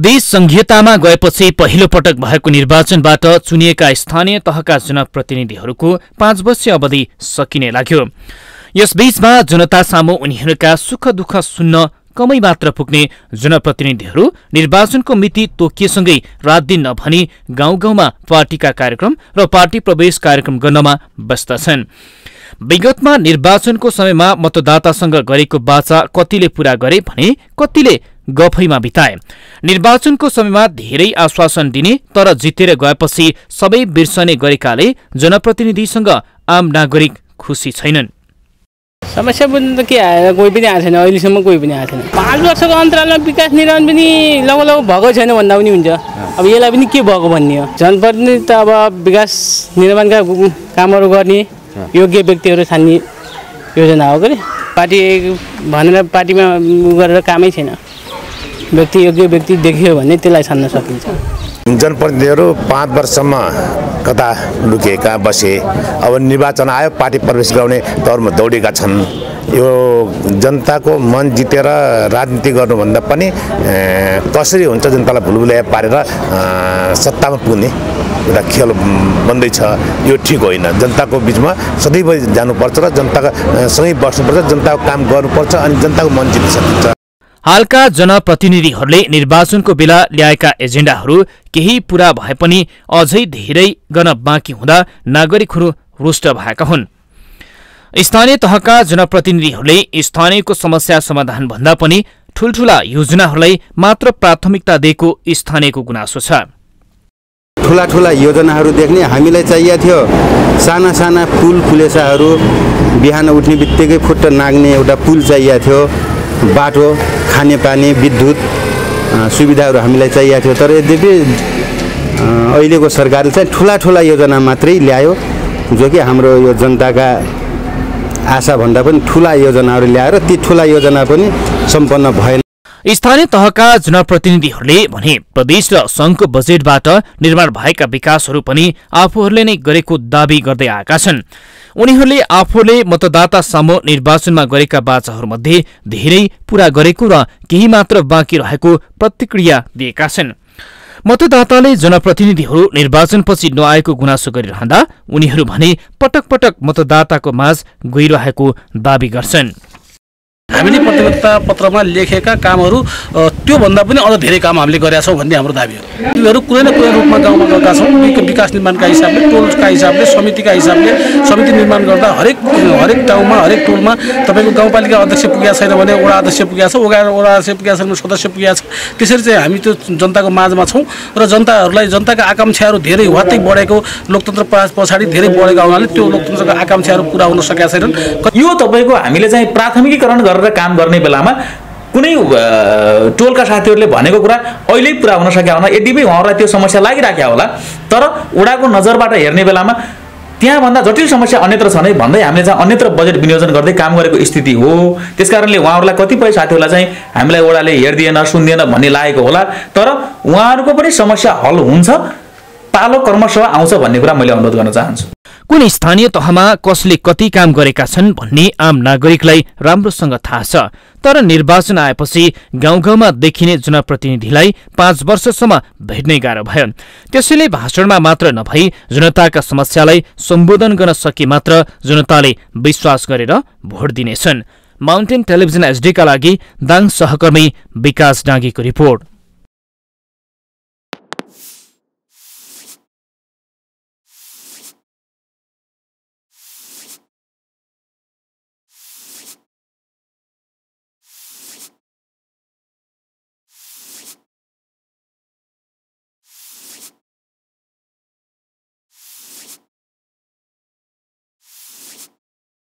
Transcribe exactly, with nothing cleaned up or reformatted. देश संघीयतामा गएपछि पहिलो पटक भएको निर्वाचनबाट चुनिएका स्थानीय तहका जनप्रतिनिधिहरूको पाँच वर्षीय अवधि सकिने लाग्यो। यसबीचमा जनता सामु उनीहरूका सुख दुःख सुन्न कमै मात्र पुग्ने जनप्रतिनिधिहरू निर्वाचनको मिति तोकिएसँगै रात दिन नभनी गाउँ-गाउँमा पार्टीका कार्यक्रम र पार्टी प्रवेश कार्यक्रम गर्नमा व्यस्त छन्। विगतमा निर्वाचनको समयमा मतदातासँग गरेको वाचा कतिले पूरा गरे भने कतिले गफैमा बिताए। निर्वाचनको समयमा धेरै आश्वासन दिने तर जितेर गएपछि सबै बिर्सने गरेकाले जनप्रतिनिधिसँग आम नागरिक खुसी छैनन्। समस्या बुझ्नु त के आएन, कोही पनि आएको छैन, अहिलेसम्म कोही पनि आएको छैन। पाँच वर्षको अन्तरालमा विकास निर्माण पनि लगभग भएको छैन भन्दा पनि हुन्छ। अब यसलाई पनि के भएको भन्ने हो, जनप्रतिनिधि त अब विकास निर्माणका कामहरू गर्ने योग्य व्यक्तिहरू छान्ने योजना हो कि पार्टी भनेर पार्टीमा गरेर कामै छैन। व्यक्ति योग्य व्यक्ति देखियो भने त्यसलाई छान्न सकिन्छ। जनप्रतिनिधिहरू पाँच वर्षसम्म कता लुकेका बसे, अब निर्वाचन आयो पार्टी प्रवेश गर्ने तौरमा दौडेका छन्। यो जनताको मन जितेर राजनीति गर्नुभन्दा पनि कसरी हुन्छ जनतालाई भुलभुलैया पारेर सत्तामा पुग्ने एउटा खेल बन्दैछ, यो ठिक होइन। जनताको बिचमा सधैँभरि जानुपर्छ र जनताका सँगै बस्नुपर्छ, जनताको काम गर्नुपर्छ अनि जनताको मन जित्न सकिन्छ। हालका जनप्रतिनिधिहरूले निर्वाचनको बेला ल्याएका एजेन्डाहरू केही पूरा भए पनि अझै धेरै गर्न बाँकी हुँदा नागरिकहरू रुष्ट भएका हुन्। स्थानीय तहका जनप्रतिनिधिहरूले स्थानीयको समस्या समाधान भन्दा पनि ठूलठूला योजनाहरूलाई मात्र प्राथमिकता दिएको स्थानीयको गुनासो छ। ठूला ठूला योजनाहरू देख्ने हामीलाई चाहिएको थियो, साना साना पुल खुलेसाहरू बिहान उठ्ने बित्तिकै फुट्ट नाग्ने एउटा पुल चाहिएको थियो, बाटो खाने पानी विद्युत सुविधाहरू हामीलाई चाहिएको थियो। तर यद्यपि अहिलेको सरकारले चाहिँ ठूला ठूला योजना मात्रै ल्यायो, जो कि हाम्रो यो जनताका आशाभन्दा पनि ठूला योजनाहरू ल्याएर ती ठूला योजना पनि सम्पन्न भएन। स्थानीय तहका जनप्रतिनिधिहरूले भने प्रदेश र संघको बजेटबाट निर्माण भएका विकासहरू पनि आफूहरूले नै गरेको दावी गर्दै आएका छन्। उनीहरूले आफूले मतदाता सामु निर्वाचनमा गरेका वाचाहरूमध्ये धेरै पूरा गरेको र केही मात्र बाँकी रहेको प्रतिक्रिया दिएका छन्। मतदाताले जनप्रतिनिधिहरू निर्वाचनपछि नआएको गुनासो गरिरहँदा उनीहरू भने पटक पटक मतदाताको माझ गइरहेको दावी गर्छन्। हामीले प्रतिबद्धता पत्रमा लेखेका कामहरू त्यो भन्दा पनि अझ धेरै काम हामीले गरेका छौँ भन्ने हाम्रो दाबी हो। तिनीहरू कुनै न कुनै रूपमा गाउँमा गएका छौँ, विकास निर्माणका हिसाबले, टोलका हिसाबले, समितिका हिसाबले। समिति निर्माण गर्दा हरेक हरेक ठाउँमा हरेक टोलमा तपाईँको गाउँपालिका अध्यक्ष पुगेको छैन भने वडा अध्यक्ष पुगेको छ, वडा वडा अध्यक्ष पुगेको छैन भने सदस्य पुगेको छ। त्यसरी चाहिँ हामी त्यो जनताको माझमा छौँ र जनताहरूलाई जनताका आकाङ्क्षाहरू धेरै वात्तै बढेको, लोकतन्त्र पछाडि धेरै बढेको हुनाले त्यो लोकतन्त्रका आकाङ्क्षाहरू पुरा हुन सकेका छैनन्। यो तपाईँको हामीले चाहिँ प्राथमिकीकरण काम गर्ने बेलामा कुनै टोलका साथीहरूले भनेको कुरा अहिले पुरा हुन सकेको होला, यद्यपि उहाँहरूलाई त्यो समस्या लागिराखेको होला, तर वडाको नजरबाट हेर्ने बेलामा त्यहाँभन्दा जटिल समस्या अन्यत्र छ नै भन्दै हामीले चाहिँ अन्यत्र बजेट विनियोजन गर्दै काम गरेको स्थिति हो। त्यसकारणले उहाँहरूलाई कतिपय साथीहरूलाई चाहिँ हामीलाई वडाले हेर्दिएन सुन्दिएन भन्ने लागेको होला, तर उहाँहरूको पनि समस्या हल हुन्छ, पालो कर्मसभा आउँछ भन्ने कुरा मैले अनुरोध गर्न चाहन्छु। कुन स्थानीय तहमा कसले कति काम गरेका छन् भन्ने आम नागरिकलाई राम्रोसँग थाहा छ, तर निर्वाचन आएपछि गाउँ गाउँमा देखिने जनप्रतिनिधिलाई पाँच वर्षसम्म भेट्नै गाह्रो भयो। त्यसैले भाषणमा मात्र नभई जनताका समस्यालाई सम्बोधन गर्न सके मात्र जनताले विश्वास गरेर भोट दिनेछन्। माउन्टेन टेलिभिजन एसडीका लागि दाङ सहकर्मी विकास डाँगीको रिपोर्ट।